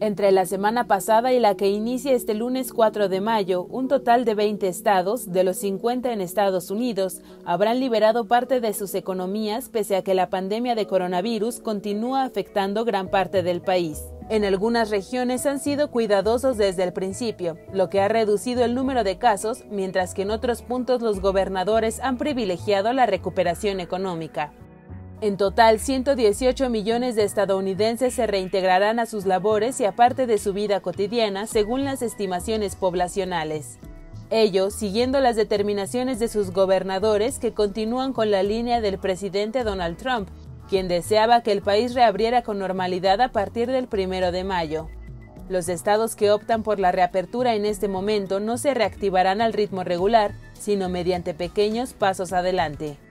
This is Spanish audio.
Entre la semana pasada y la que inicia este lunes 4 de mayo, un total de 20 estados, de los 50 en Estados Unidos, habrán liberado parte de sus economías pese a que la pandemia de coronavirus continúa afectando gran parte del país. En algunas regiones han sido cuidadosos desde el principio, lo que ha reducido el número de casos, mientras que en otros puntos los gobernadores han privilegiado la recuperación económica. En total, 118 millones de estadounidenses se reintegrarán a sus labores y a parte de su vida cotidiana, según las estimaciones poblacionales. Ello, siguiendo las determinaciones de sus gobernadores que continúan con la línea del presidente Donald Trump, quien deseaba que el país reabriera con normalidad a partir del 1 de mayo. Los estados que optan por la reapertura en este momento no se reactivarán al ritmo regular, sino mediante pequeños pasos adelante.